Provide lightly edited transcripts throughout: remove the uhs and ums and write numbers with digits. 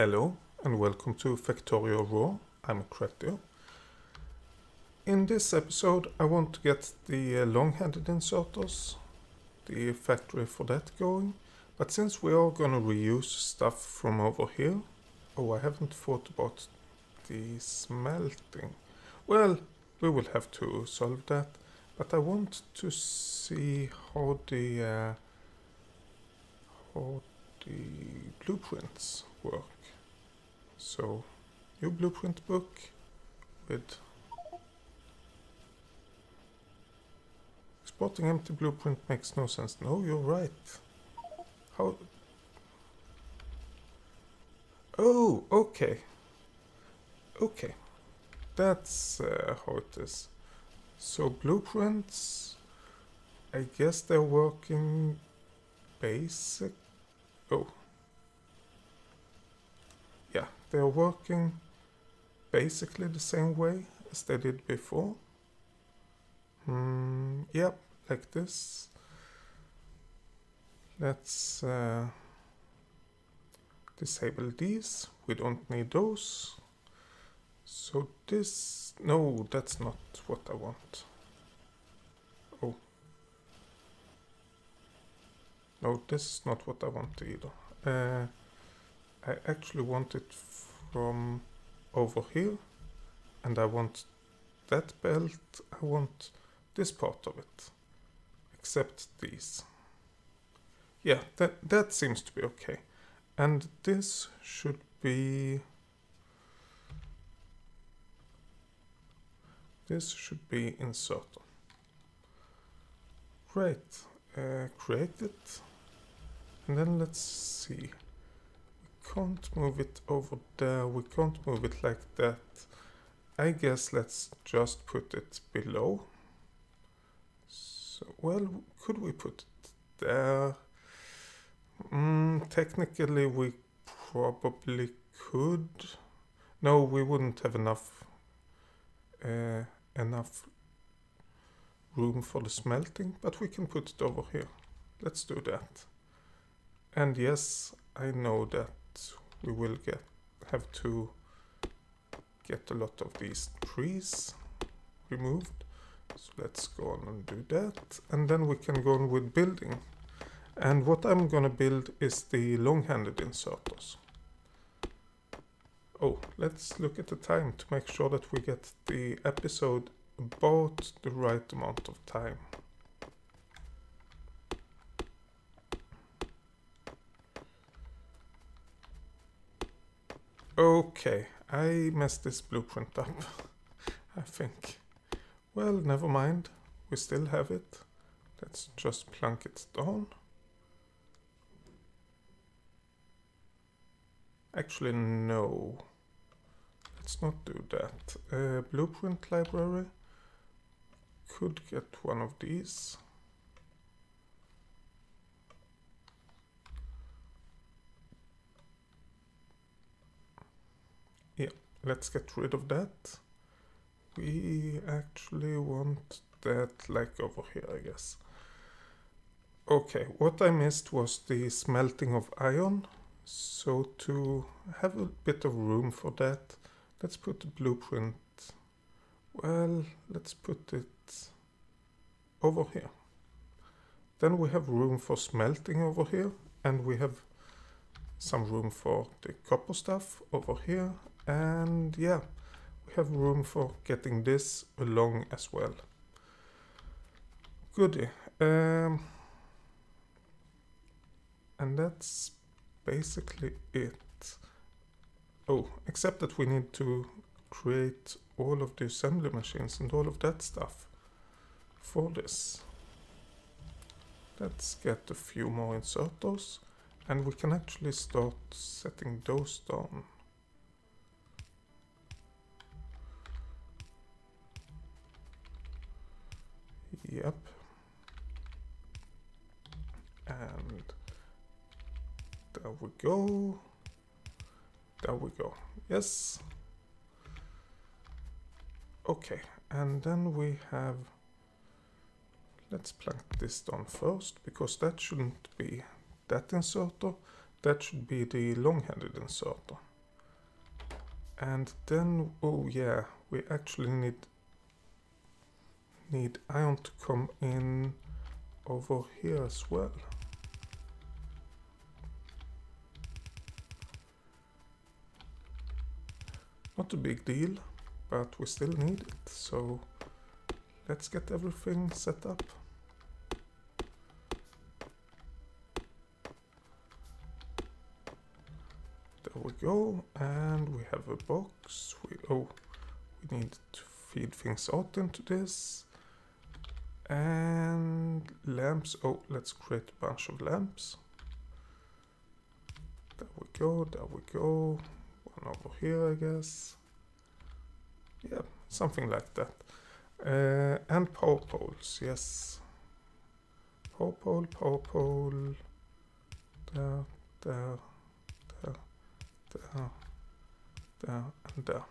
Hello and welcome to Factorio Raw. I'm Cretio. In this episode I want to get the long-handed inserters, the factory for that going, but since we are going to reuse stuff from over here, oh, I haven't thought about the smelting. Well, we will have to solve that, but I want to see how the blueprints work. So, new blueprint book with exporting empty blueprint makes no sense. No, you're right. How? Oh, okay. Okay. That's how it is. So, blueprints, I guess they're working basic. Oh. Yeah, they're working basically the same way as they did before. Yep, like this. Let's disable these. We don't need those. So this... No, that's not what I want. Oh. No, this is not what I want either. I actually want it from over here, and I want that belt, I want this part of it, except these. Yeah, that seems to be okay. And this should be... This should be inserted. Great. Create it. And then let's see. We can't move it over there. We can't move it like that. I guess let's just put it below. So, well, could we put it there? Technically we probably could. No, we wouldn't have enough room for the smelting, but we can put it over here. Let's do that. And yes, I know that we will have to get a lot of these trees removed. So let's go on and do that. And then we can go on with building. And what I'm gonna build is the long-handed inserters. Oh, let's look at the time to make sure that we get the episode about the right amount of time. Okay, I messed this blueprint up, I think. Well, never mind, we still have it. Let's just plunk it down. Actually, no. Let's not do that. Blueprint library. Could get one of these. Yeah, let's get rid of that. We actually want that like over here, I guess. Okay, what I missed was the smelting of iron. So to have a bit of room for that, let's put the blueprint, well, let's put it over here. Then we have room for smelting over here, and we have some room for the copper stuff over here, and yeah, we have room for getting this along as well. Goody. And that's basically it. Oh, except that we need to create all of the assembly machines and all of that stuff for this. Let's get a few more inserters, and we can actually start setting those down. Yep. And there we go. There we go. Yes. Okay, and then we have... Let's plunk this down first, because that shouldn't be that inserter. That should be the long-handed inserter. And then, oh yeah, we actually need iron to come in over here as well. Not a big deal, but we still need it, so let's get everything set up. There we go, and we have a box. We need to feed things out into this. And lamps. Oh, let's create a bunch of lamps. There we go, there we go. One over here, I guess. Yeah, something like that. And power poles, yes. Power pole, there, there, there, there, there, and there.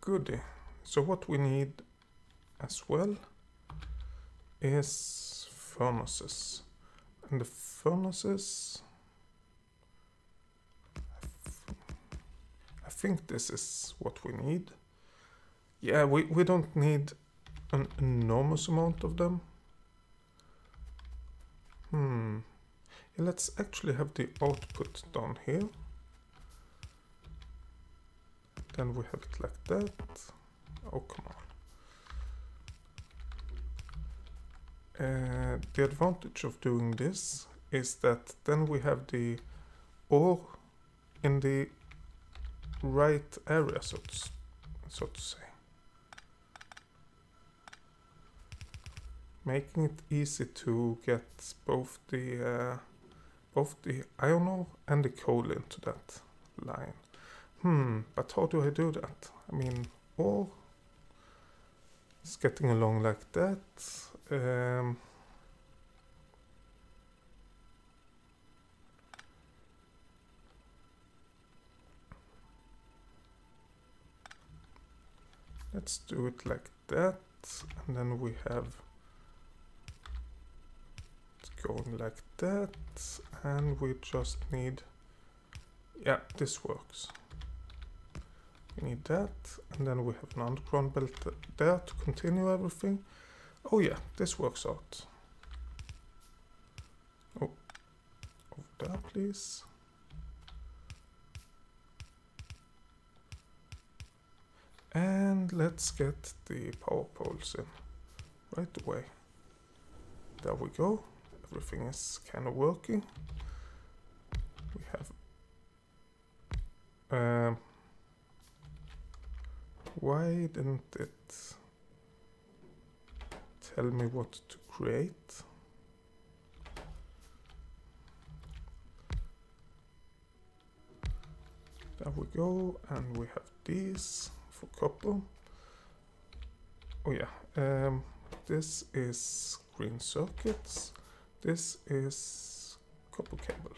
Goody. So what we need as well is furnaces. And the furnaces, I think this is what we need. Yeah, we don't need an enormous amount of them. Yeah, let's actually have the output down here. Then we have it like that. Oh, come on. The advantage of doing this is that then we have the ore in the right area, so to say. Making it easy to get both the iron ore and the coal into that line. But how do I do that? I mean, ore is getting along like that. Let's do it like that, and then we have it's going like that, and we just need, yeah, this works. We need that, and then we have an underground belt there to continue everything. Oh yeah, this works out. Oh, over there, please. And let's get the power poles in right away. There we go. Everything is kind of working. We have why didn't it tell me what to create? There we go, and we have these. For copper. Oh yeah, this is green circuits, this is copper cable.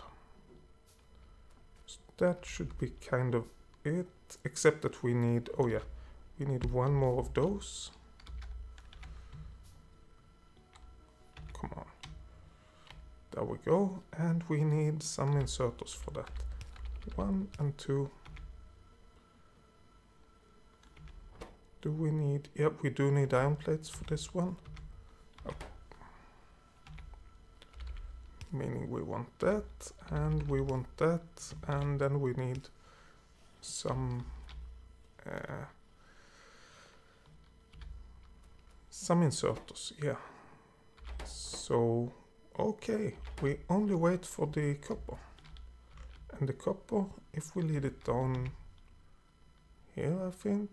So that should be kind of it, except that we need, oh yeah, we need one more of those. Come on. There we go, and we need some inserters for that. 1 and 2. Do we need... Yep, we do need iron plates for this one. Oh. Meaning we want that, and we want that, and then we need some inserters, yeah. So, okay, we only wait for the copper. And the copper, if we lead it down here, I think...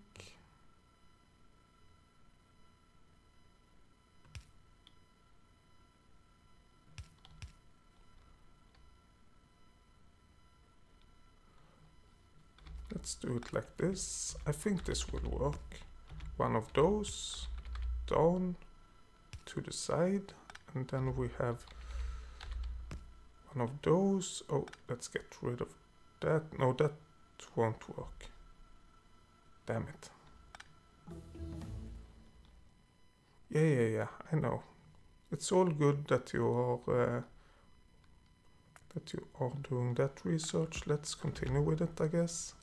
Let's do it like this. I think this will work. One of those down to the side, and then we have one of those. Oh, let's get rid of that. No, that won't work. Damn it. Yeah, I know. It's all good that you are that you are doing that research. Let's continue with it, I guess.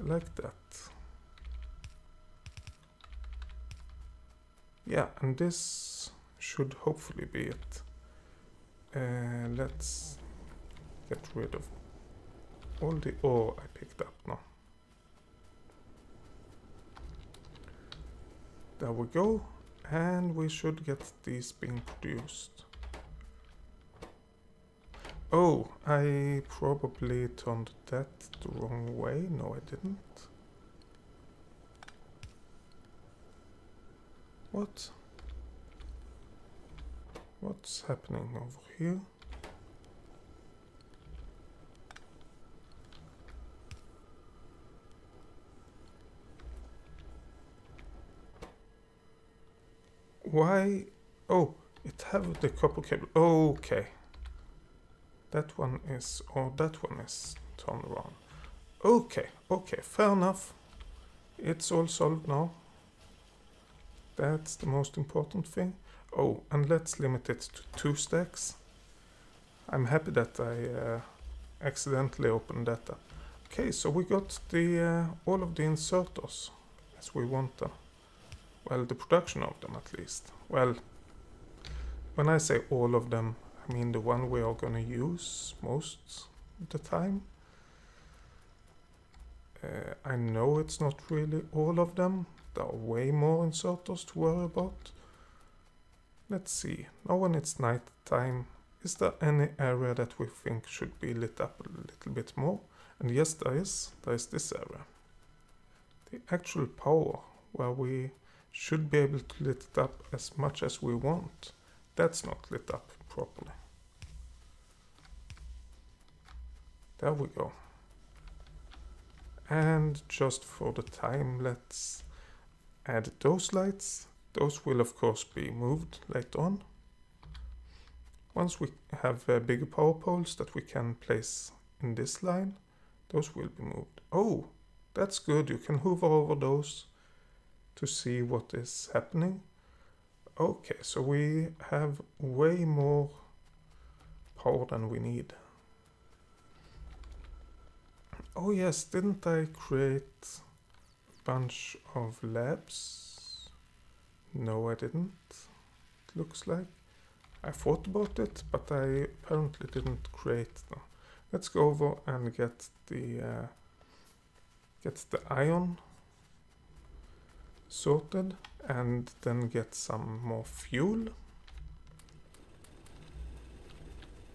Like that. Yeah, and this should hopefully be it. Let's get rid of all the ore I picked up now. There we go. And we should get these being produced. Oh, I probably turned that the wrong way. No, I didn't. What? What's happening over here? Why? Oh, it have the copper cable. Okay. That one is, or that one is turned around. Okay, okay, fair enough. It's all solved now. That's the most important thing. Oh, and let's limit it to 2 stacks. I'm happy that I accidentally opened that up. Okay, so we got the all of the inserters as we want them. Well, the production of them at least. Well, when I say all of them, I mean the one we are going to use most of the time. I know it's not really all of them. There are way more inserters to worry about. Let's see. Now when it's night time, is there any area that we think should be lit up a little bit more? And yes, there is. There is this area. The actual power where we should be able to lit it up as much as we want. That's not lit up properly. There we go. And just for the time, let's add those lights. Those will of course be moved later on. Once we have bigger power poles that we can place in this line, those will be moved. Oh, that's good. You can hover over those to see what is happening. Okay, so we have way more power than we need. Oh yes, didn't I create a bunch of labs? No, I didn't, it looks like. I thought about it, but I apparently didn't create them. Let's go over and get the iron sorted, and then get some more fuel.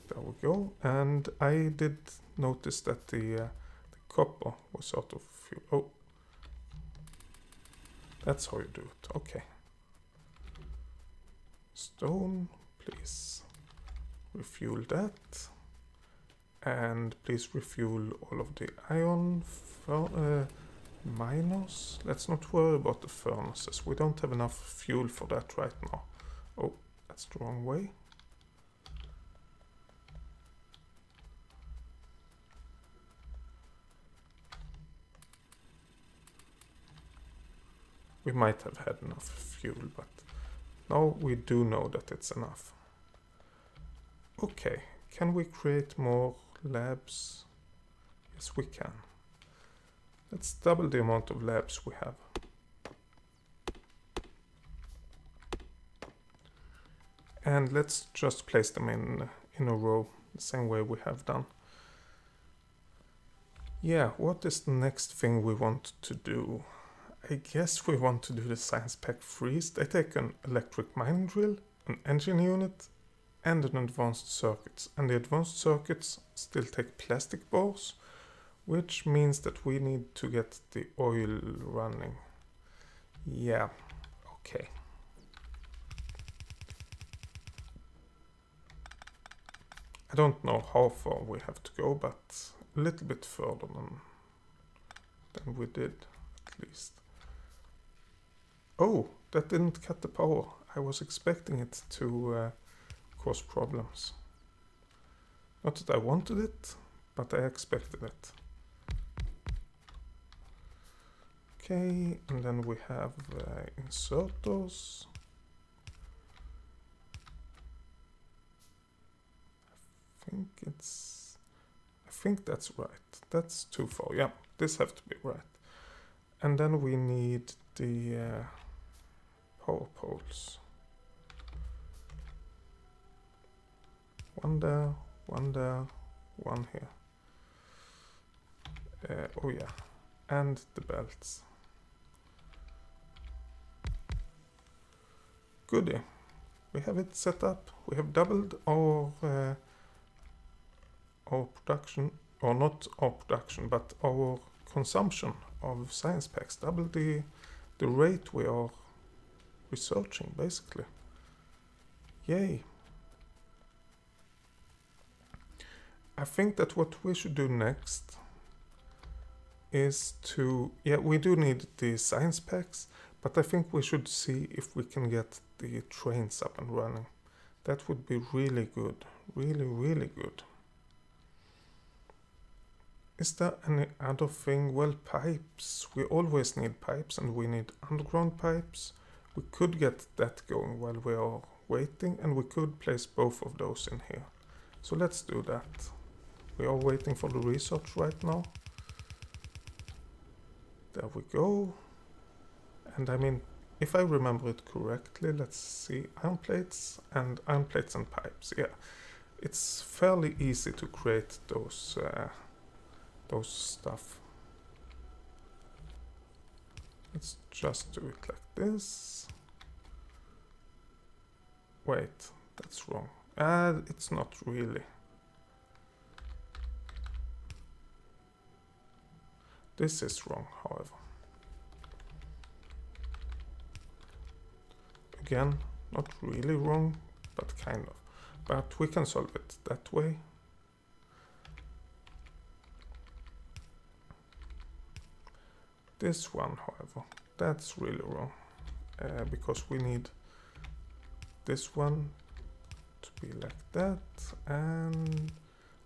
There we go. And I did notice that the copper was out of fuel. Oh, that's how you do it. Okay. Stone, please refuel that, and please refuel all of the iron miners. Let's not worry about the furnaces. We don't have enough fuel for that right now. Oh, that's the wrong way. We might have had enough fuel, but now we do know that it's enough. Okay, can we create more labs? Yes, we can. Let's double the amount of labs we have. And let's just place them in a row, the same way we have done. Yeah, what is the next thing we want to do? I guess we want to do the science pack 3s. They take an electric mining drill, an engine unit, and an advanced circuits. And the advanced circuits still take plastic bars, which means that we need to get the oil running. Yeah, okay. I don't know how far we have to go, but a little bit further than we did, at least. Oh, that didn't cut the power. I was expecting it to cause problems. Not that I wanted it, but I expected it. Okay, and then we have insertos. I think that's right. That's too far. Yeah, this have to be right. And then we need the power poles. One there, one there, one here. Oh yeah, and the belts. Goody. We have it set up. We have doubled our production, or not our production, but our consumption of science packs. Double the rate we are researching, basically. Yay. I think that what we should do next is to, yeah, we do need the science packs, but I think we should see if we can get the trains up and running. That would be really good, really, really good. Is there any other thing? Well, pipes. We always need pipes, and we need underground pipes. We could get that going while we are waiting, and we could place both of those in here. So let's do that. We are waiting for the research right now. There we go. And I mean, if I remember it correctly, let's see, iron plates and pipes. Yeah, it's fairly easy to create those stuff. Let's just do it like this. Wait, that's wrong. It's not really. This is wrong, however. Again, not really wrong, but kind of. But we can solve it that way. This one, however, that's really wrong, because we need this one to be like that, and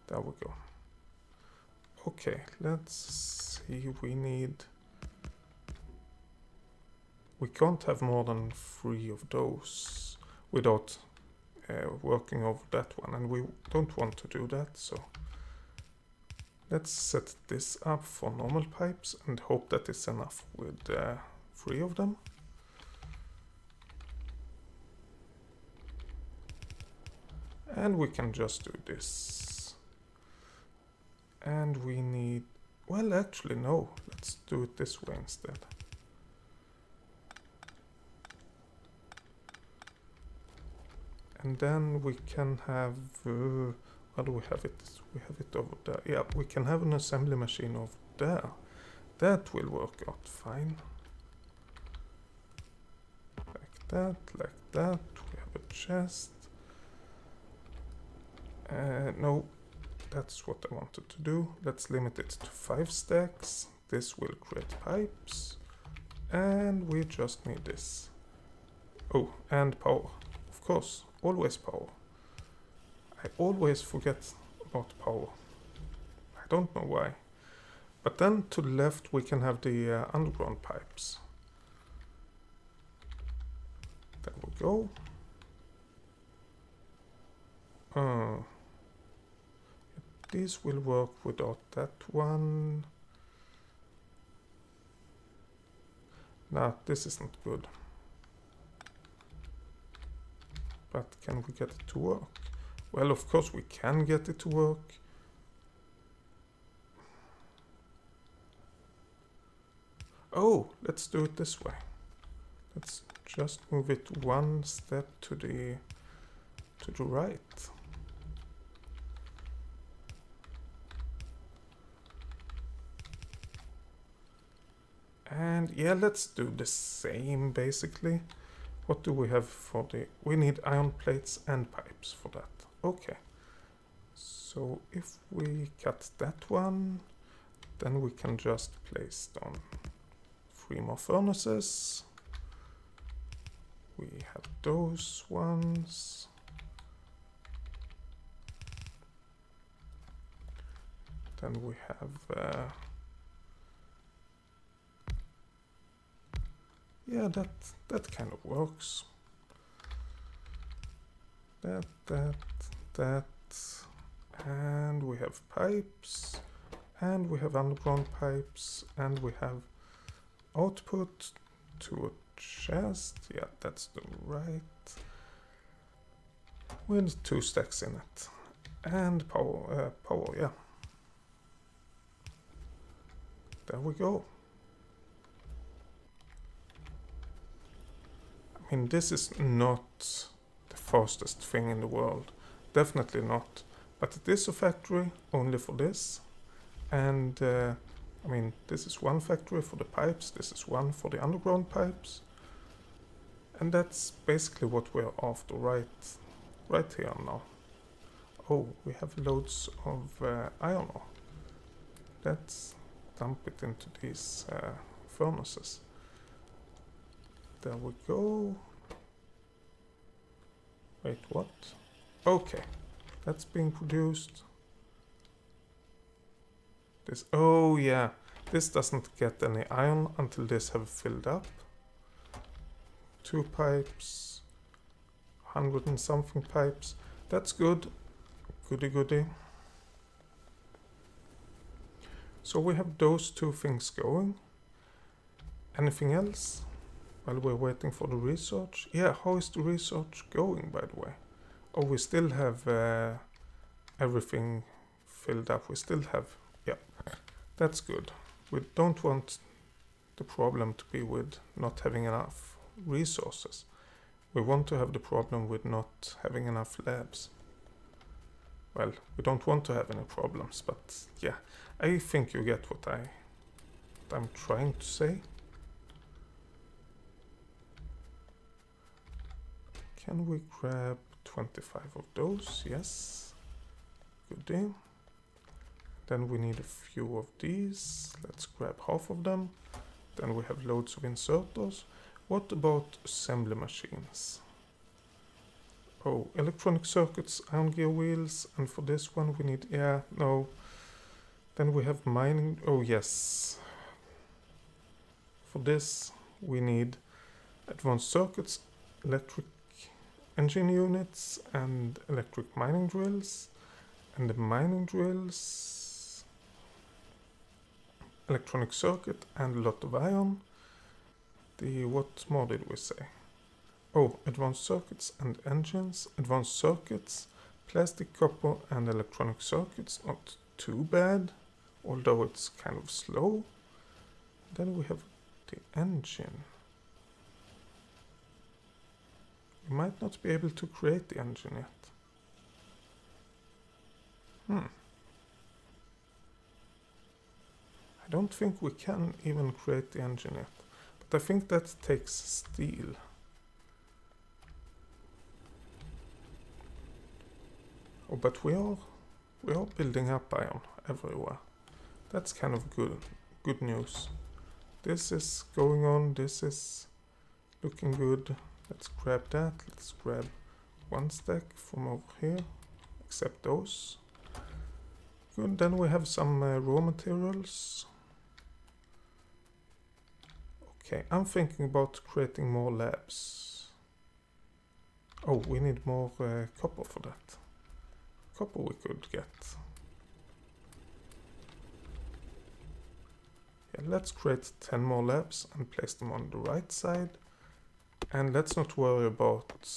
there we go. Okay, let's see, we can't have more than 3 of those without working over that one, and we don't want to do that, so let's set this up for normal pipes and hope that it's enough with 3 of them. And we can just do this. And we need... well, actually, no. Let's do it this way instead. And then we can have... how do we have it? We have it over there. Yeah, we can have an assembly machine over there. That will work out fine. Like that, like that. We have a chest. No, that's what I wanted to do. Let's limit it to 5 stacks. This will create pipes. And we just need this. Oh, and power. Of course, always power. I always forget about power. I don't know why. But then to the left we can have the underground pipes. There we go. These will work without that one. Nah, this isn't good. But can we get it to work? Well, of course we can get it to work. Oh, let's do it this way. Let's just move it 1 step to the right. And yeah, let's do the same basically. What do we have for the... we need iron plates and pipes for that. Okay, so if we cut that one, then we can just place down 3 more furnaces. We have those ones. Then we have Yeah, that kind of works. That, and we have pipes, and we have underground pipes, and we have output to a chest. Yeah, that's the right. With 2 stacks in it, and power, yeah. There we go. I mean, this is not the fastest thing in the world, definitely not. But it is a factory only for this, and I mean, this is one factory for the pipes, this is one for the underground pipes, and that's basically what we're after right here now. Oh, we have loads of iron ore. Let's dump it into these furnaces. There we go. Wait, what? Okay, that's being produced. This, oh yeah, this doesn't get any iron until this have filled up. 2 pipes, 100 and something pipes. That's good. Goody goody. So we have those 2 things going. Anything else? While we're waiting for the research. Yeah, how is the research going, by the way? Oh, we still have everything filled up. We still have... yeah, that's good. We don't want the problem to be with not having enough resources. We want to have the problem with not having enough labs. Well, we don't want to have any problems, but yeah, I think you get what I'm trying to say. Can we grab 25 of those? Yes. Good deal. Then we need a few of these. Let's grab half of them. Then we have loads of inserters. What about assembly machines? Oh, electronic circuits, iron gear wheels, and for this one we need... yeah, no. Then we have mining... oh, yes. For this we need advanced circuits, electric engine units, and electric mining drills. And the mining drills... electronic circuit, and a lot of iron. The... what more did we say? Oh, advanced circuits and engines, advanced circuits, plastic, copper, and electronic circuits. Not too bad, although it's kind of slow. Then we have the engine. We might not be able to create the engine yet. I don't think we can even create the engine yet. But I think that takes steel. Oh, but we are building up iron everywhere. That's kind of good news. This is going on, this is looking good. Let's grab that, let's grab 1 stack from over here, except those. Good, then we have some raw materials. Okay, I'm thinking about creating more labs. Oh, we need more copper for that. Copper we could get. Yeah, let's create 10 more labs and place them on the right side. And let's not worry about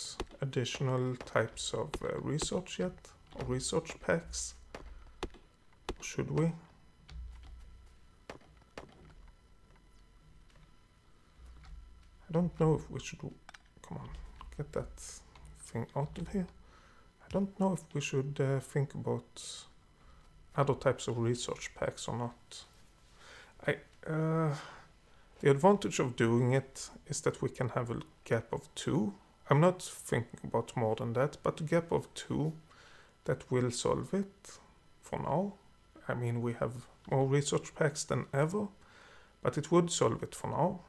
additional types of research yet, or research packs. Should we? I don't know if we should... come on, get that thing out of here. I don't know if we should think about other types of research packs or not. The advantage of doing it is that we can have a gap of 2. I'm not thinking about more than that, but a gap of 2 that will solve it for now. I mean, we have more research packs than ever, but it would solve it for now.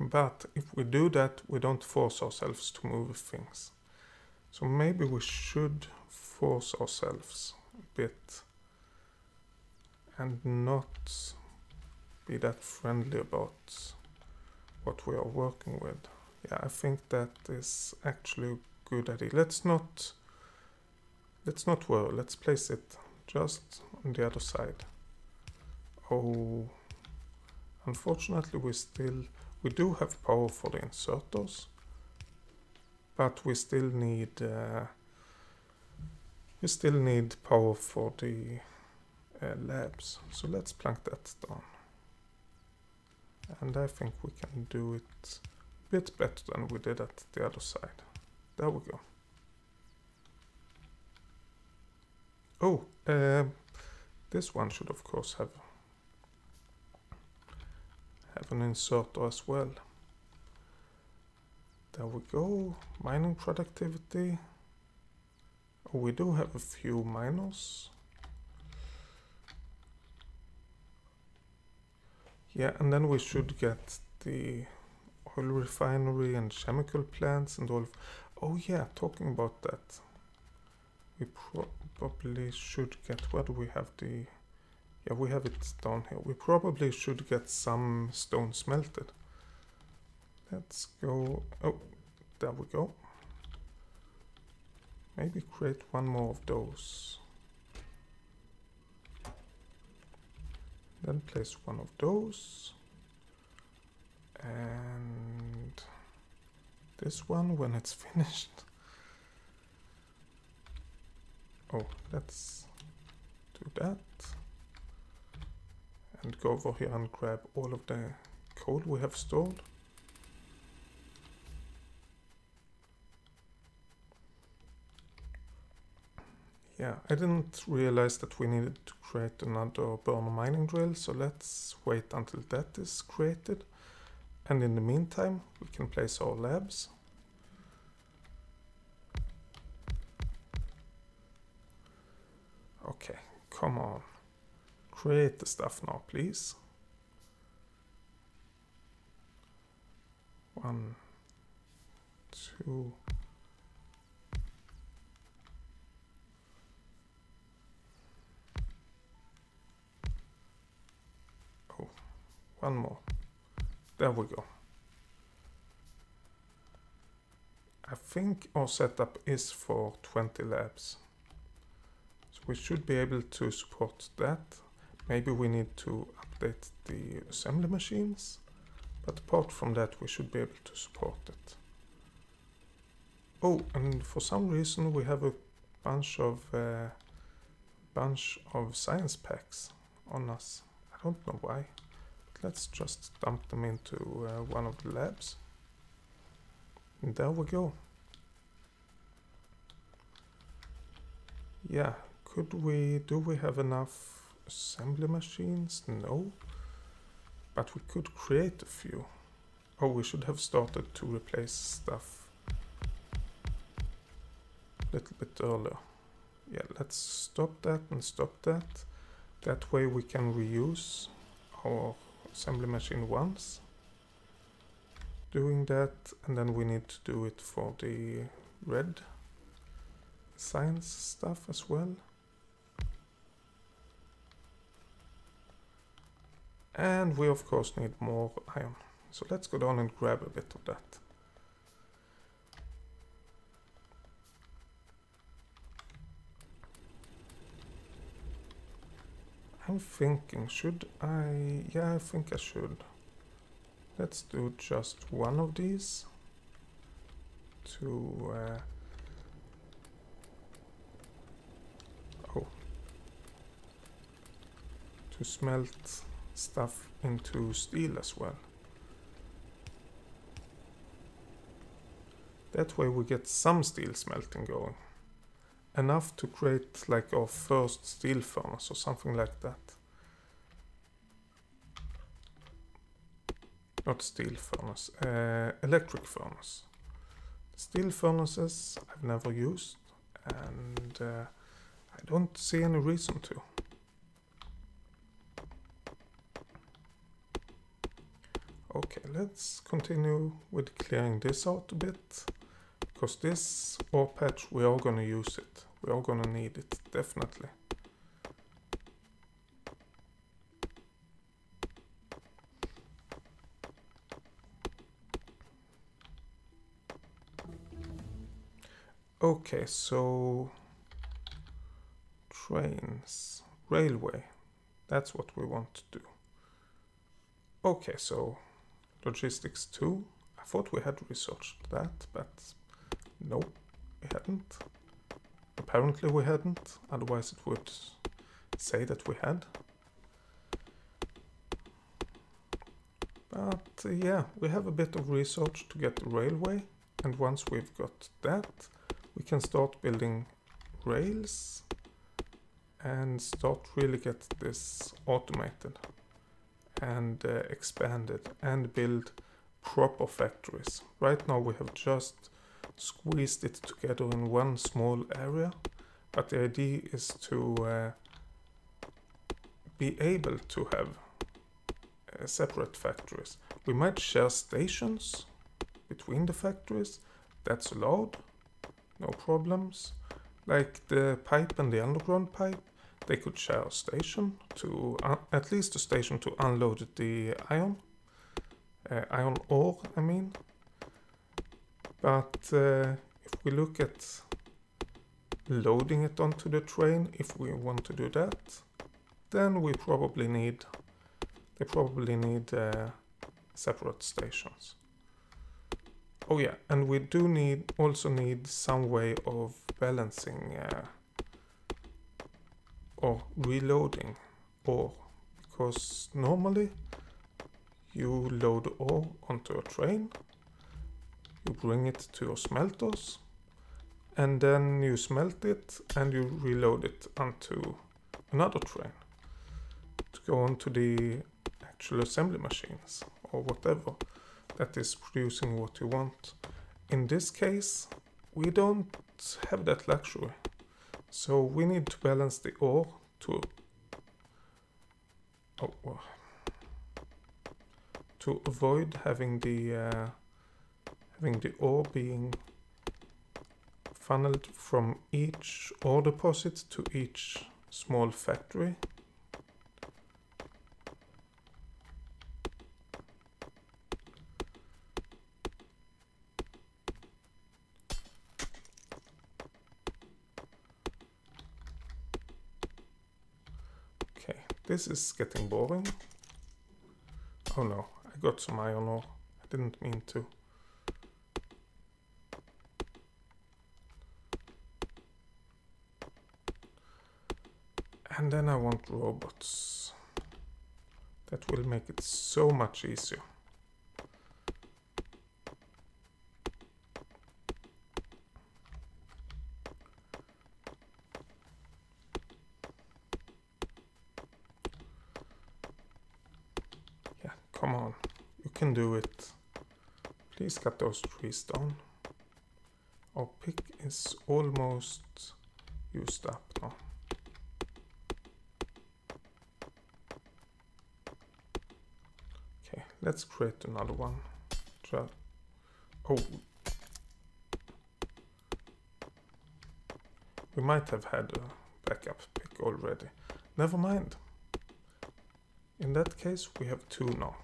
But if we do that, we don't force ourselves to move things. So maybe we should force ourselves a bit and not be that friendly about what we are working with. Yeah, I think that is actually a good idea. Let's not worry. Let's place it just on the other side. Oh, unfortunately we do have power for the inserters, but we still need power for the labs. So let's plunk that down. And I think we can do it a bit better than we did at the other side. There we go. Oh, this one should of course have an inserter as well. There we go. Mining productivity. Oh, we do have a few miners. Yeah, and then we should get the oil refinery and chemical plants and all. Oh yeah, talking about that, we probably should get, where do we have the, yeah, we have it down here. We probably should get some stone smelted. Let's go, oh, there we go. Maybe create one more of those. Then place one of those. And this one when it's finished. Oh, let's do that. And go over here and grab all of the coal we have stored. Yeah, I didn't realize that we needed to create another burner mining drill, so let's wait until that is created. And in the meantime, we can place our labs. Okay, come on. Create the stuff now, please. One, two... One more. There we go. I think our setup is for 20 labs. So we should be able to support that. Maybe we need to update the assembly machines, but apart from that we should be able to support it. Oh, and for some reason we have a bunch of science packs on us. I don't know why. Let's just dump them into one of the labs. And there we go. Yeah, do we have enough assembly machines? No, but we could create a few. Oh, we should have started to replace stuff a little bit earlier. Yeah, let's stop that and stop that. That way we can reuse our assembly machine once, doing that, and then we need to do it for the red science stuff as well. And we of course need more iron, so let's go down and grab a bit of that. I'm thinking, should I? Yeah, I think I should. Let's do just one of these to... to smelt stuff into steel as well. That way we get some steel smelting going. Enough to create like our first steel furnace or something like that. Not steel furnace, electric furnace. Steel furnaces I've never used, and I don't see any reason to. Okay, let's continue with clearing this out a bit. Because this ore patch, we are going to use it. We are going to need it, definitely. Okay, so trains, railway, that's what we want to do. Okay, so logistics 2. I thought we had researched that, but no, we hadn't. Apparently we hadn't, otherwise it would say that we had. But yeah, we have a bit of research to get the railway, and once we've got that, we can start building rails and start really get this automated and expanded and build proper factories. Right now we have just squeezed it together in one small area, but the idea is to be able to have separate factories. We might share stations between the factories. That's allowed, no problems. Like the pipe and the underground pipe, they could share a station to at least a station to unload the iron ore, I mean. But if we look at loading it onto the train, if we want to do that, then we probably need separate stations. Oh yeah, and we do need also some way of balancing or reloading ore, because normally you load ore onto a train, you bring it to your smelters, and then you smelt it and you reload it onto another train to go onto the actual assembly machines or whatever that is producing what you want. In this case, we don't have that luxury, so we need to balance the ore to avoid having the ore being funneled from each ore deposit to each small factory. Okay, this is getting boring. Oh no, I got some iron ore. I didn't mean to. And then I want robots. That will make it so much easier. Yeah, come on. You can do it. Please cut those trees down. Our pick is almost used up now. Let's create another one. We might have had a backup pick already. Never mind. In that case, we have two now.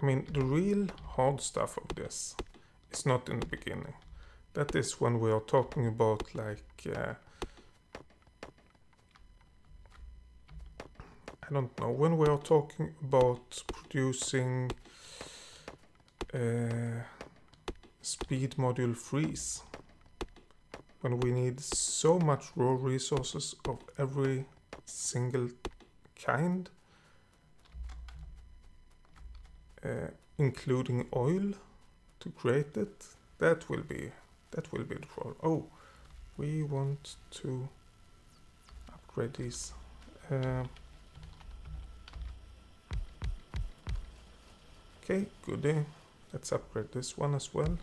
I mean, the real hard stuff of this is not in the beginning. That is when we are talking about like, I don't know, when we are talking about producing speed module threes, when we need so much raw resources of every single kind, including oil to create it, that will be the problem. Oh, we want to upgrade these. Okay, goodie. Let's upgrade this one as well.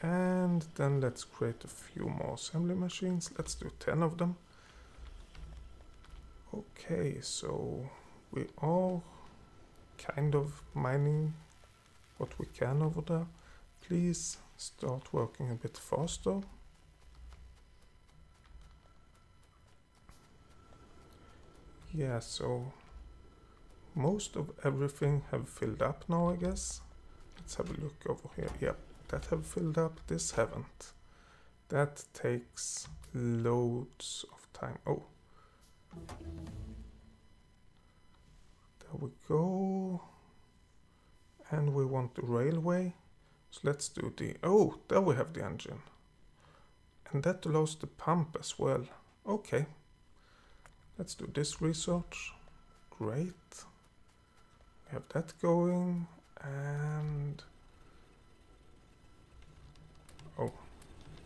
And then let's create a few more assembly machines. Let's do 10 of them. Okay, so we are kind of mining what we can over there. Please start working a bit faster. Yeah, so most of everything have filled up now, I guess. Let's have a look over here. Yep, that have filled up, this haven't. That takes loads of time. Oh, there we go. And we want the railway, so let's do the, oh, there we have the engine, and that allows the pump as well. Okay, let's do this research. Great, we have that going. And oh,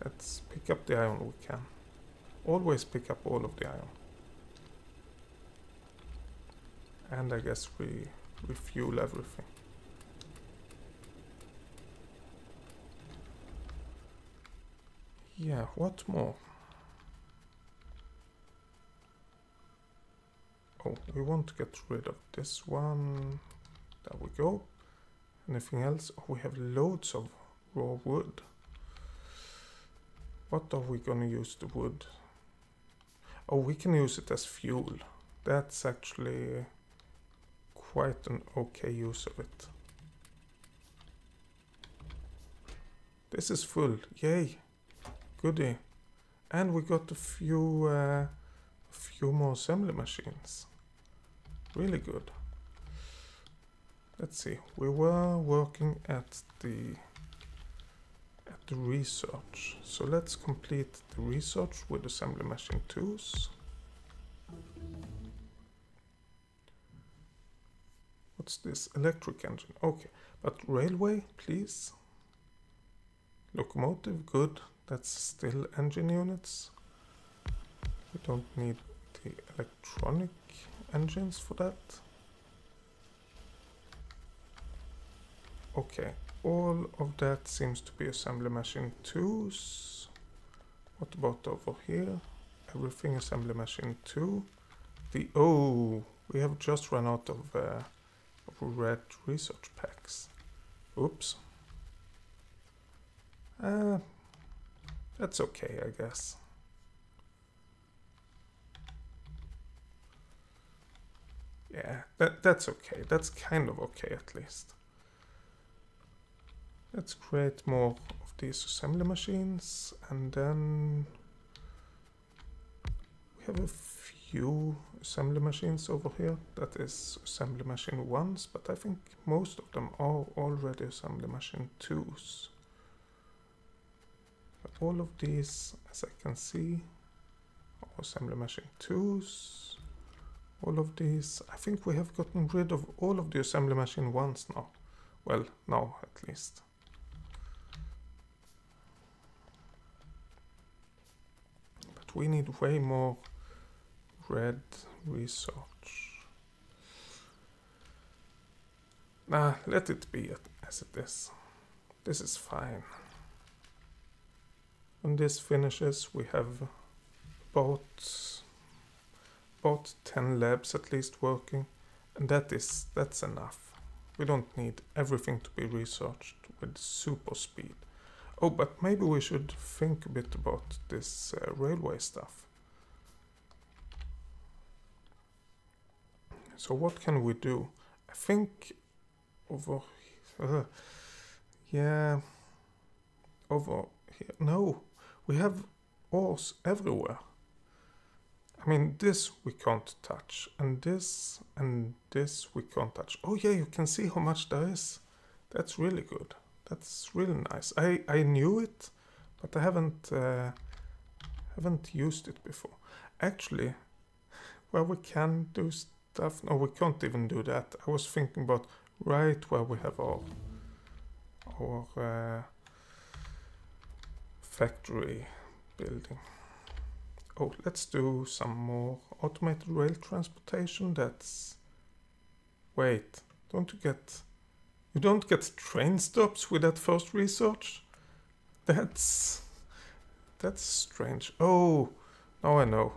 let's pick up the iron. We can always pick up all of the iron. And I guess we refuel everything. Yeah, what more? Oh, we want to get rid of this one. There we go. Anything else? Oh, we have loads of raw wood. What are we gonna use the wood? Oh, we can use it as fuel. That's actually quite an okay use of it. This is full. Yay! Goodie. And we got a few more assembly machines. Really good. Let's see. We were working at the research. So let's complete the research with assembly machine tools. What's this? Electric engine. Okay. But railway, please. Locomotive, good. That's still engine units. We don't need the electronic engines for that. Okay, all of that seems to be assembly machine 2s. What about over here? Everything assembly machine 2. The, oh, we have just run out of red research packs. Oops. That's okay, I guess. Yeah, that's okay. That's kind of okay, at least. Let's create more of these assembly machines, and then we have a few assembly machines over here. That is assembly machine 1s, but I think most of them are already assembly machine 2s. All of these, as I can see, are assembly machine 2s. All of these, I think we have gotten rid of all of the assembly machine 1s now. Well, now at least. But we need way more red research. Nah, let it be as it is. This is fine. When this finishes, we have about 10 labs at least working, and that's enough. We don't need everything to be researched with super speed. Oh, but maybe we should think a bit about this railway stuff. So what can we do? I think over here, yeah, over here, no. We have ores everywhere. I mean, this we can't touch, and this we can't touch. Oh yeah, you can see how much there is. That's really good. That's really nice. I knew it, but I haven't used it before. Actually, where we can do stuff, no, we can't even do that. I was thinking about right where we have our factory building. Oh, let's do some more automated rail transportation. That's... Wait, don't you get... You don't get train stops with that first research? That's strange. Oh, now I know.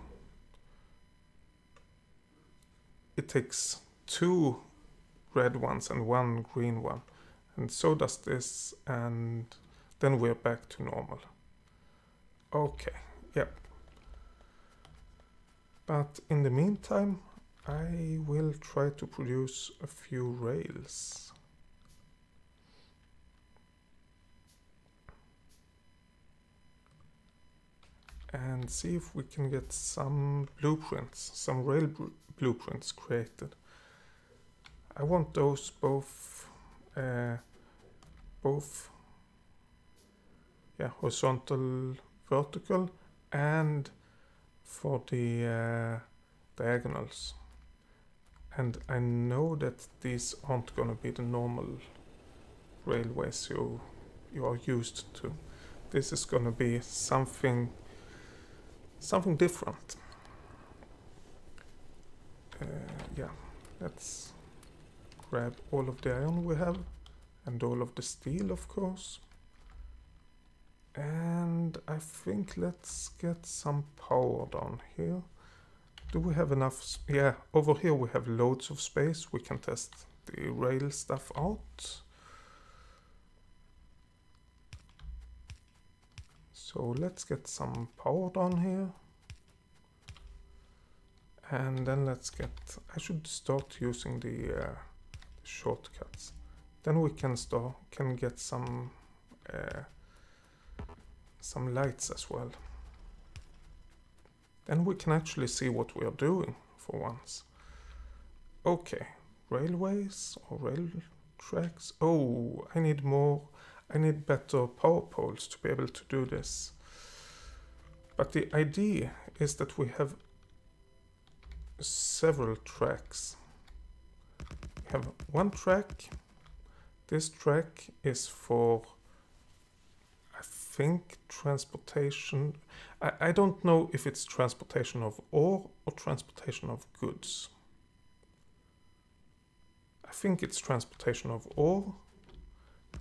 It takes 2 red ones and 1 green one. And so does this, and then we're back to normal. Okay, yep. But in the meantime, I will try to produce a few rails. And see if we can get some blueprints, some rail blueprints created. I want those both horizontal, vertical, and for the diagonals. And I know that these aren't going to be the normal railways you are used to. This is going to be something different. Let's grab all of the iron we have, and all of the steel, of course. And I think let's get some power down here. Do we have enough? Yeah, over here we have loads of space. We can test the rail stuff out. So let's get some power down here. And then let's get... I should start using the shortcuts. Then we can get some lights as well. Then we can actually see what we are doing for once. Okay, railways or rail tracks. Oh, I need more. I need better power poles to be able to do this. But the idea is that we have several tracks. We have one track. This track is for, I think, transportation. I don't know if it's transportation of ore or transportation of goods. I think it's transportation of ore.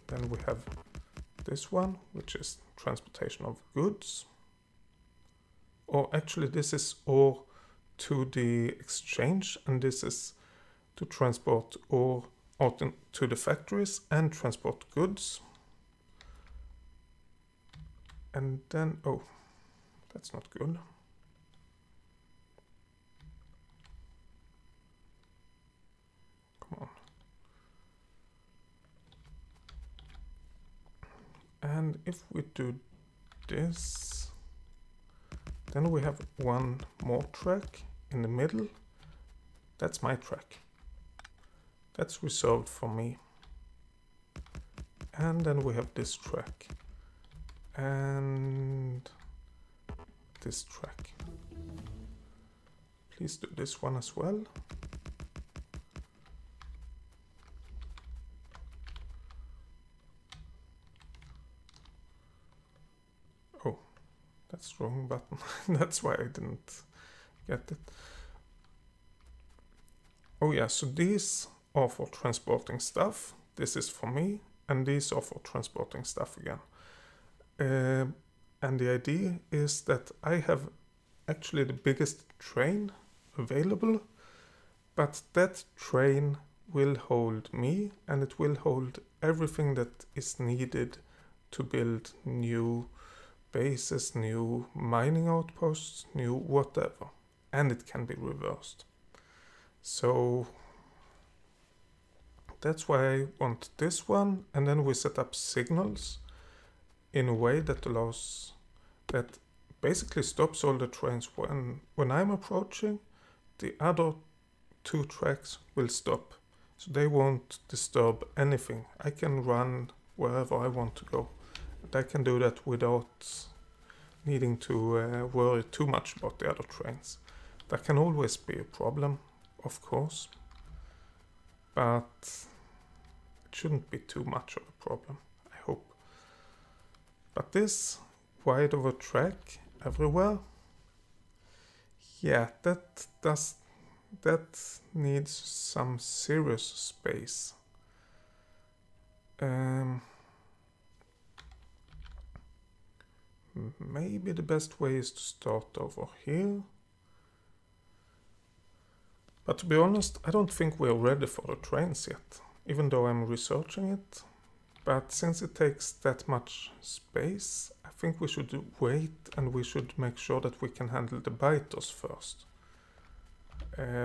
Then we have this one, which is transportation of goods. Or actually, this is ore to the exchange, and this is to transport ore out to the factories and transport goods. And then, oh, that's not good. Come on. And if we do this, then we have one more track in the middle. That's my track. That's reserved for me. And then we have this track. And this track. Please do this one as well. Oh, that's the wrong button. That's why I didn't get it. Oh yeah, so these are for transporting stuff. This is for me, and these are for transporting stuff again. And the idea is that I have actually the biggest train available, but that train will hold me, and it will hold everything that is needed to build new bases, new mining outposts, new whatever. And it can be reversed. So that's why I want this one, and then we set up signals in a way that allows, that basically stops all the trains when I'm approaching. The other two tracks will stop, so they won't disturb anything. I can run wherever I want to go, and I can do that without needing to worry too much about the other trains. That can always be a problem, of course, but it shouldn't be too much of a problem. But this wide of a track everywhere, yeah, that needs some serious space. Maybe the best way is to start over here. But to be honest, I don't think we're ready for the trains yet, even though I'm researching it. But since it takes that much space, I think we should wait, and we should make sure that we can handle the biters first.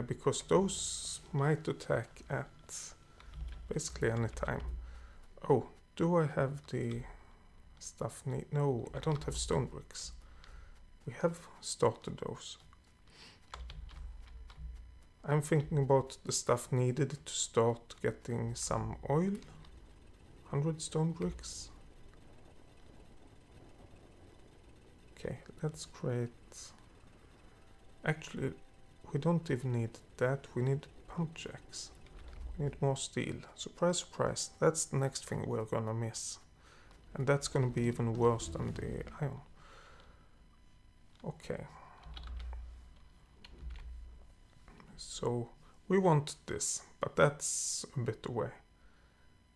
because those might attack at basically any time. Oh, do I have the stuff need? No, I don't have stone bricks. We have started those. I'm thinking about the stuff needed to start getting some oil. 100 stone bricks. Okay, let's create... Actually, we don't even need that. We need pump jacks. We need more steel. Surprise, surprise. That's the next thing we're gonna miss. And that's gonna be even worse than the iron. Okay. So, we want this, but that's a bit away.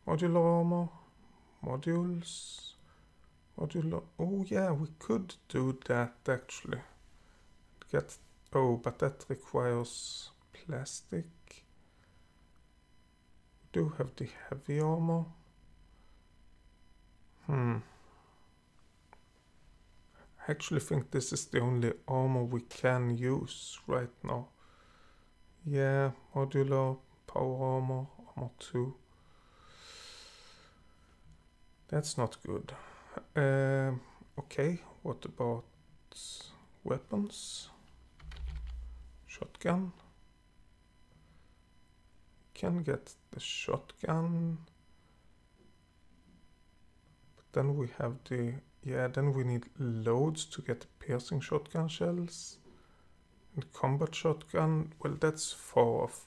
Modular armor, modules, modular... Oh yeah, we could do that actually. Get... Oh, but that requires plastic. We do have the heavy armor. I actually think this is the only armor we can use right now. Yeah, modular, power armor, armor 2. That's not good. Okay, what about weapons? Shotgun. Can get the shotgun. But then we have the... Yeah, then we need loads to get piercing shotgun shells. And combat shotgun, well, that's far off.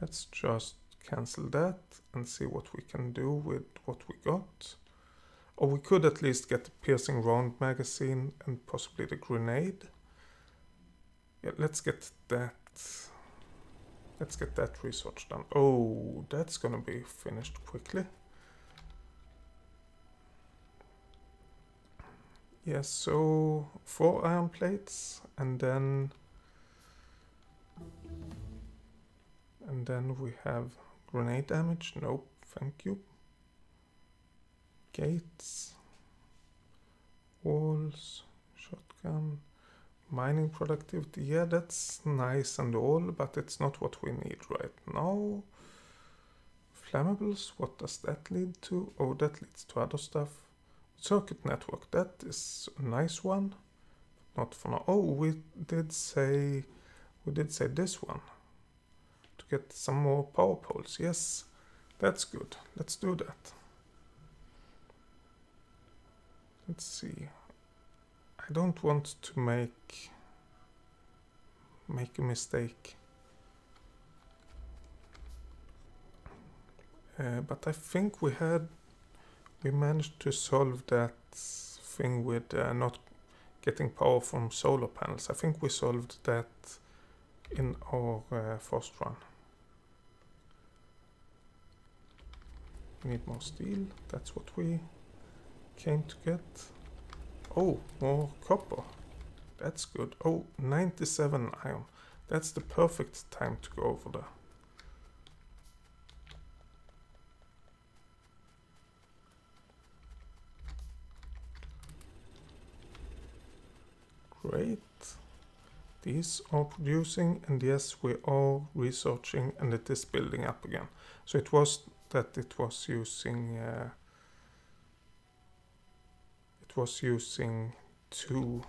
Let's just cancel that and see what we can do with what we got. Or we could at least get the piercing round magazine and possibly the grenade. Yeah, let's get that. Let's get that research done. Oh, that's gonna be finished quickly. Yeah, so 4 iron plates, and then we have grenade damage. Nope, thank you. Gates, walls, shotgun, mining productivity. Yeah, that's nice and all, but it's not what we need right now. Flammables, what does that lead to? Oh, that leads to other stuff. Circuit network, that is a nice one, but not for now. Oh, we did say this one to get some more power poles. Yes, that's good. Let's do that. Let's see. I don't want to make a mistake, but I think we managed to solve that thing with not getting power from solar panels. I think we solved that in our first run. We need more steel, that's what we came to get. Oh, more copper, that's good. Oh, 97 iron, that's the perfect time to go over there. Great. These are producing, and yes, we are researching, and it is building up again. So it was that it was using 2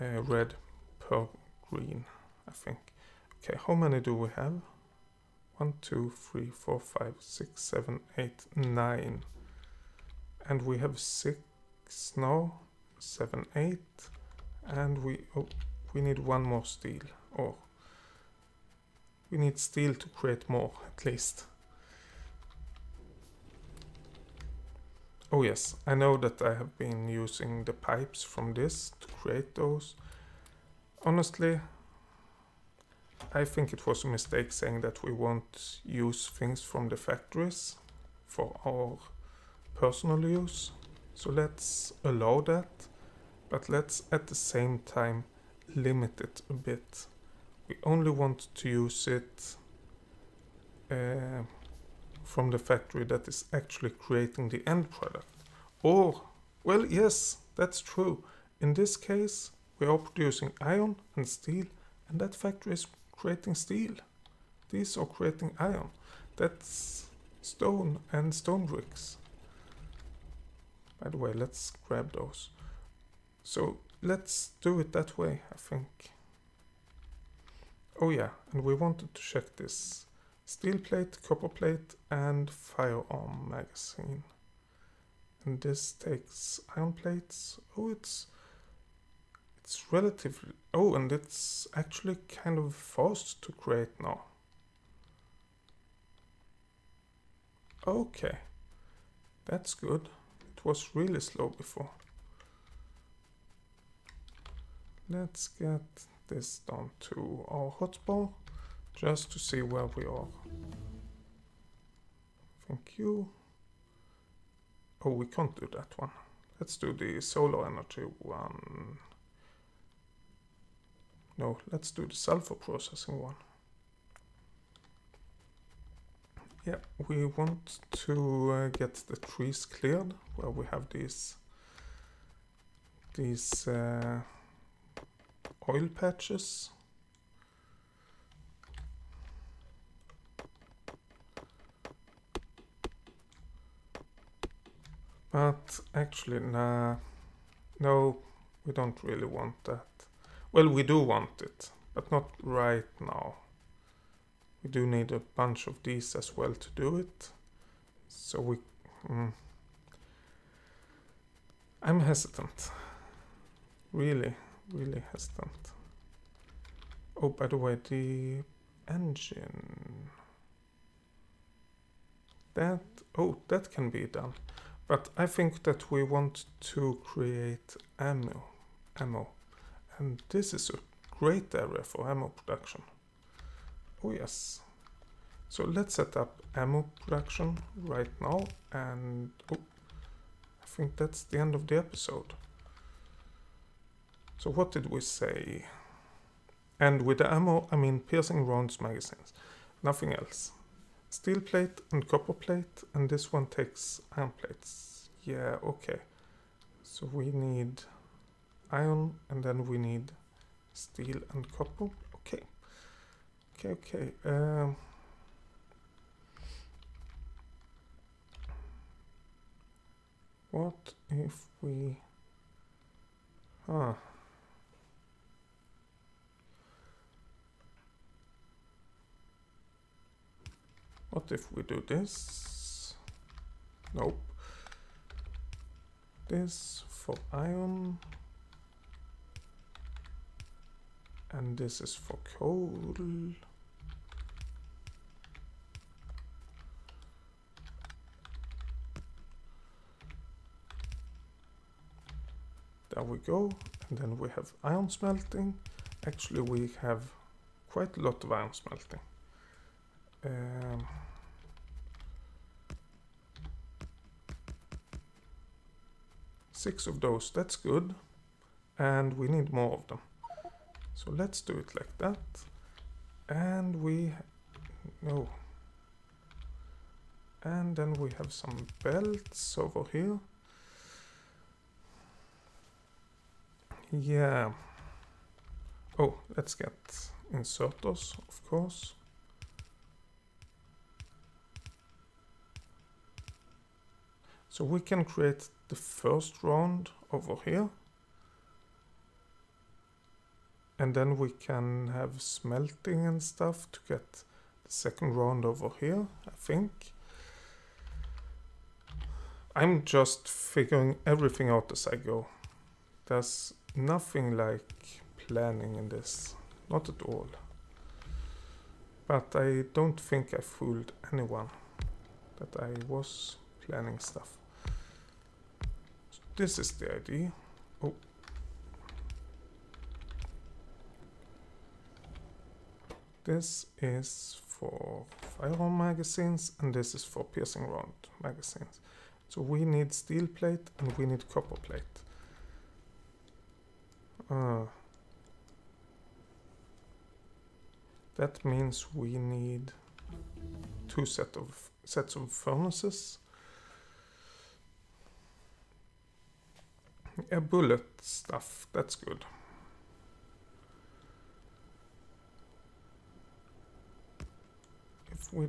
red per green, I think. Okay, how many do we have? 1, 2, 3, 4, 5, 6, 7, 8, 9, and we have 6 now. 7, 8, and we need one more steel, or we need steel to create more at least. Oh yes, I know that I have been using the pipes from this to create those. Honestly, I think it was a mistake saying that we won't use things from the factories for our personal use. So let's allow that, but let's at the same time limit it a bit. We only want to use it from the factory that is actually creating the end product. Or, well, yes, That's true. In this case, we are producing iron and steel, and that factory is creating steel. These are creating iron. That's stone and stone bricks. By the way, let's grab those. So let's do it that way, I think. Oh yeah, and we wanted to check this. Steel plate, copper plate, and firearm magazine. And this takes iron plates. Oh, it's relatively... Oh, and it's actually kind of fast to create now. Okay, that's good. It was really slow before. Let's get this down to our hotbar, just to see where we are. Thank you. Oh, we can't do that one. Let's do the solar energy one. No, let's do the sulfur processing one. Yeah, we want to get the trees cleared, where we have these oil patches. But actually, nah, no, we don't really want that. Well, we do want it, but not right now. We do need a bunch of these as well to do it. So we... I'm hesitant. Really hesitant. Oh, by the way, the engine... That... Oh, that can be done. But I think that we want to create ammo. And this is a great area for ammo production. Oh yes. So let's set up ammo production right now. And oh, I think that's the end of the episode. So what did we say? And with the ammo, I mean piercing rounds, magazines. Nothing else. Steel plate and copper plate, and this one takes iron plates. Yeah, okay. So we need iron, and then we need steel and copper. Okay. Okay. What if we... Huh. What if we do this? Nope. This for iron. And this is for coal. There we go. And then we have iron smelting. Actually, we have quite a lot of iron smelting. Six of those, that's good, and we need more of them, so let's do it like that. And we no, and then we have some belts over here. Yeah. Oh, let's get inserters, of course. So we can create the first round over here. And then we can have smelting and stuff to get the second round over here, I think. I'm just figuring everything out as I go. There's nothing like planning in this. Not at all. But I don't think I fooled anyone that I was planning stuff. This is the idea. Oh. This is for firearm magazines, and this is for piercing round magazines. So we need steel plate and we need copper plate. That means we need two sets of furnaces. Yeah, bullet stuff, that's good. If we...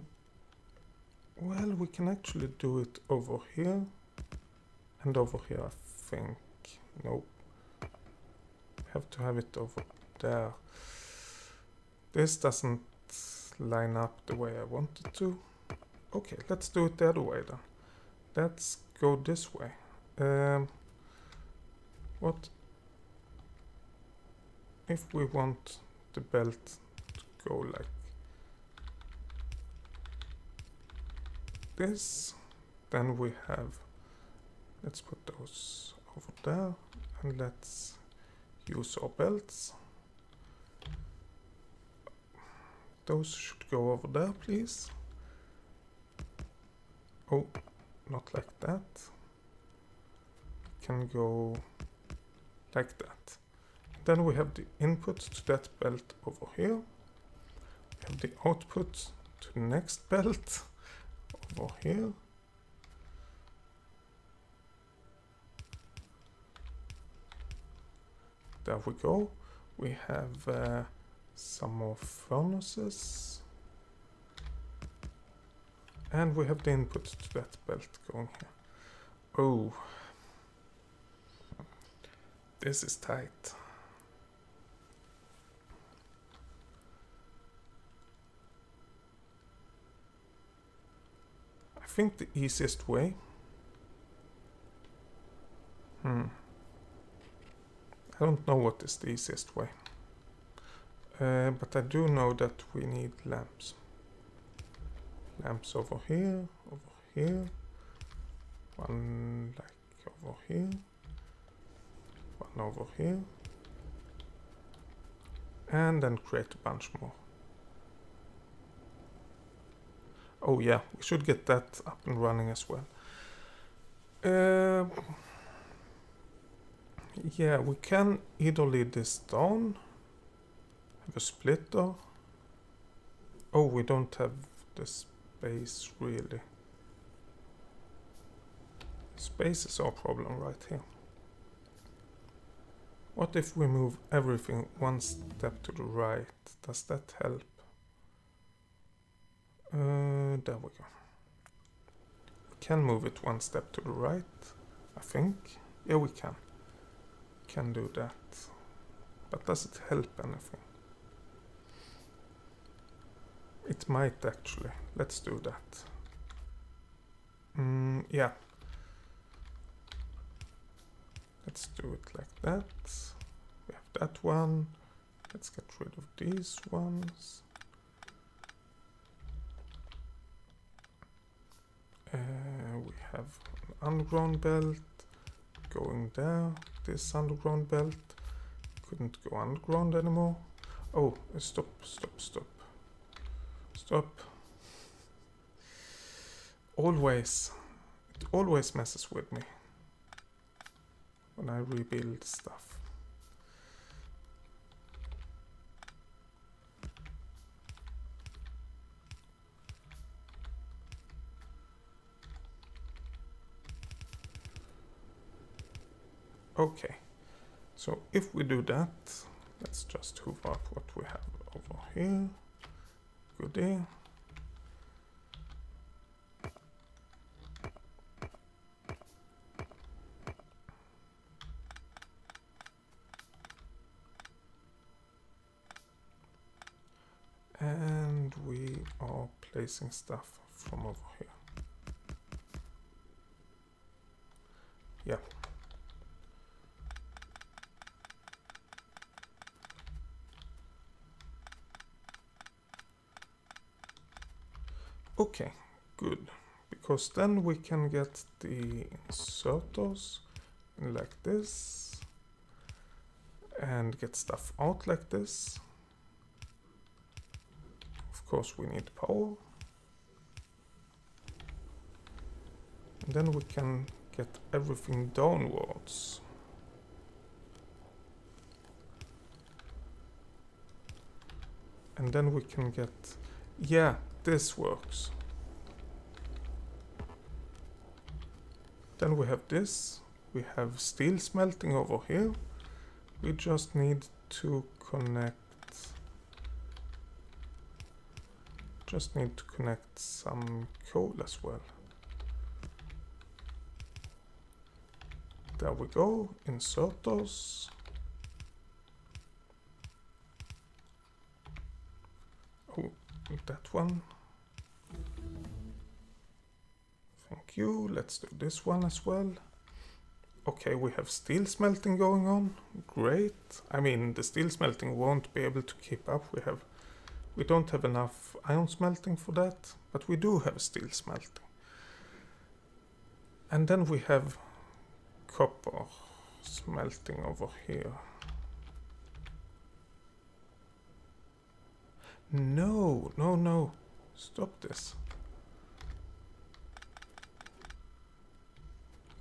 well, we can actually do it over here. And over here, I think. Nope. Have to have it over there. This doesn't line up the way I want it to. Okay, let's do it the other way then. Let's go this way. What if we want the belt to go like this? Then we have, let's put those over there and let's use our belts. Those should go over there, please. Oh, not like that. Can go like that. Then we have the input to that belt over here. We have the output to the next belt over here. There we go. We have some more furnaces. And we have the input to that belt going here. Oh. This is tight. I think the easiest way... I don't know what is the easiest way. But I do know that we need lamps. Lamps over here, one like over here, one over here, and then create a bunch more. Oh yeah, we should get that up and running as well. Yeah, we can either lead this down, have a splitter. Oh, we don't have this. Space, really. Space is our problem right here. What if we move everything one step to the right? Does that help? There we go. We can move it one step to the right, I think. Yeah, we can. We can do that. But does it help anything? It might actually. Let's do that. Yeah. Let's do it like that. We have that one. Let's get rid of these ones. We have an underground belt going there. This underground belt couldn't go underground anymore. Oh, stop. Stop. Always. It always messes with me when I rebuild stuff. Okay. So if we do that, let's just hoover up what we have over here. Goodie. And we are placing stuff from over here. Yeah. Okay, good, because then we can get the inserters like this and get stuff out like this. Of course we need power. And then we can get everything downwards. And then we can get, yeah, this works. Then we have this, we have steel smelting over here. We just need to connect some coal as well. There we go, inserters. Oh, that one. Thank you, let's do this one as well. Okay, we have steel smelting going on, great. I mean, the steel smelting won't be able to keep up. We don't have enough iron smelting for that, but we do have steel smelting. And then we have copper smelting over here. No, no, no, stop this.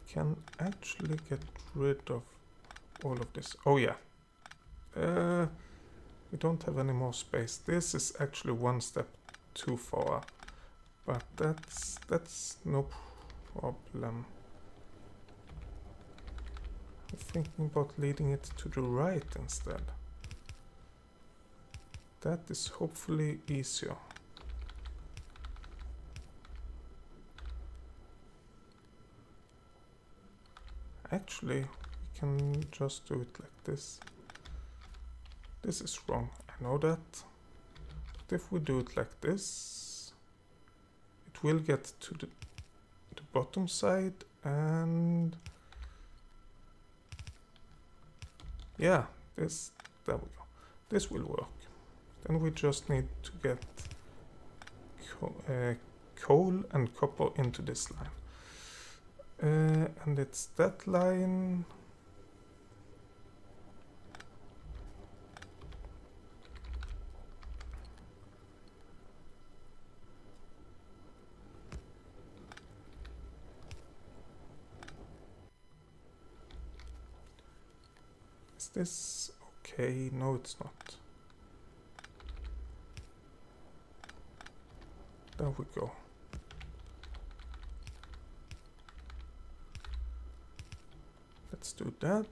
Can actually get rid of all of this. Oh yeah, we don't have any more space. This is actually one step too far, but that's no problem. I'm thinking about leading it to the right instead. That is hopefully easier. Actually, we can just do it like this. This is wrong, I know that. But if we do it like this, it will get to the bottom side and... yeah, this, there we go. This will work. Then we just need to get coal and copper into this line. And it's that line. Is this okay? No, it's not. There we go. Let's do that,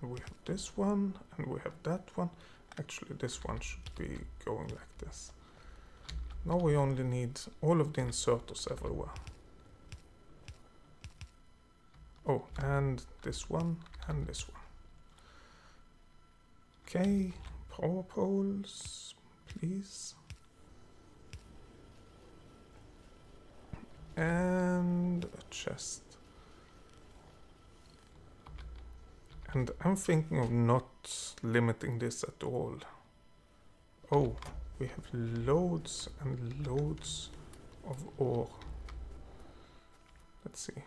and we have this one, and we have that one. Actually, this one should be going like this. Now we only need all of the inserters everywhere. Oh, and this one, and this one. Okay, power poles, please. And a chest. And I'm thinking of not limiting this at all. Oh, we have loads and loads of ore. Let's see.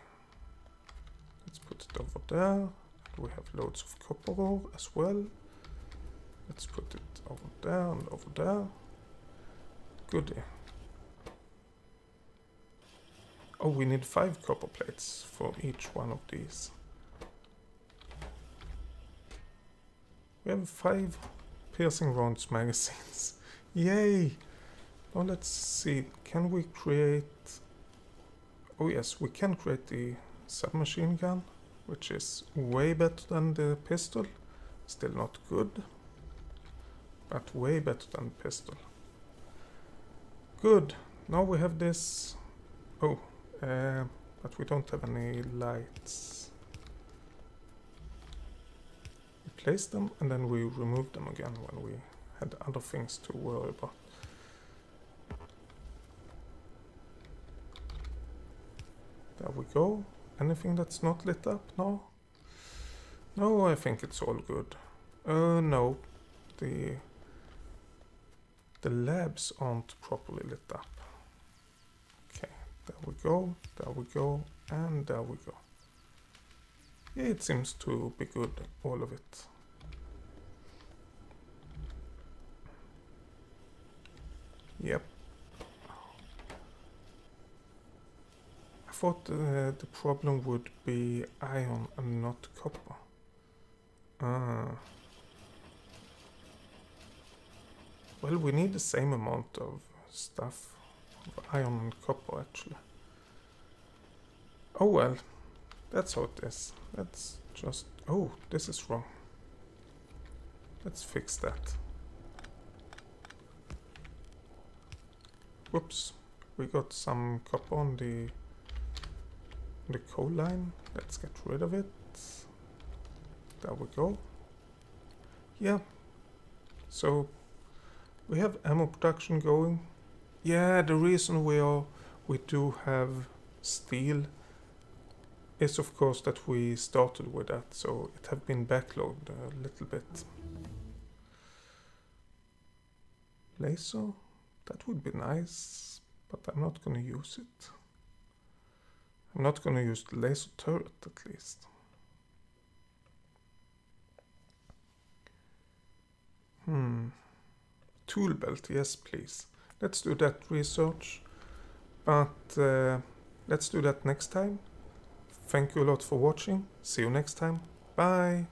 Let's put it over there. We have loads of copper ore as well. Let's put it over there and over there. Goodie. Oh, we need 5 copper plates for each one of these. We have 5 piercing rounds magazines. Yay! Now let's see, can we create... oh yes, we can create the submachine gun, which is way better than the pistol. Still not good, but way better than the pistol. Good, now we have this... oh, but we don't have any lights. Place them, and then we removed them again when we had other things to worry about. There we go. Anything that's not lit up now? No, I think it's all good. No, the labs aren't properly lit up. Okay, there we go, and there we go. It seems to be good, all of it. Yep. I thought the problem would be iron and not copper. Well, we need the same amount of stuff, of iron and copper, actually. Oh well. That's how it is. Let's just... Oh, this is wrong. Let's fix that. Whoops. We got some copper on the coal line. Let's get rid of it. There we go. Yeah. So we have ammo production going. Yeah, the reason we do have steel is of course that we started with that, so it have been backlogged a little bit. Laser, that would be nice, but I'm not gonna use it. I'm not gonna use the laser turret at least. Tool belt, yes please. Let's do that research, but let's do that next time. Thank you a lot for watching. See you next time. Bye!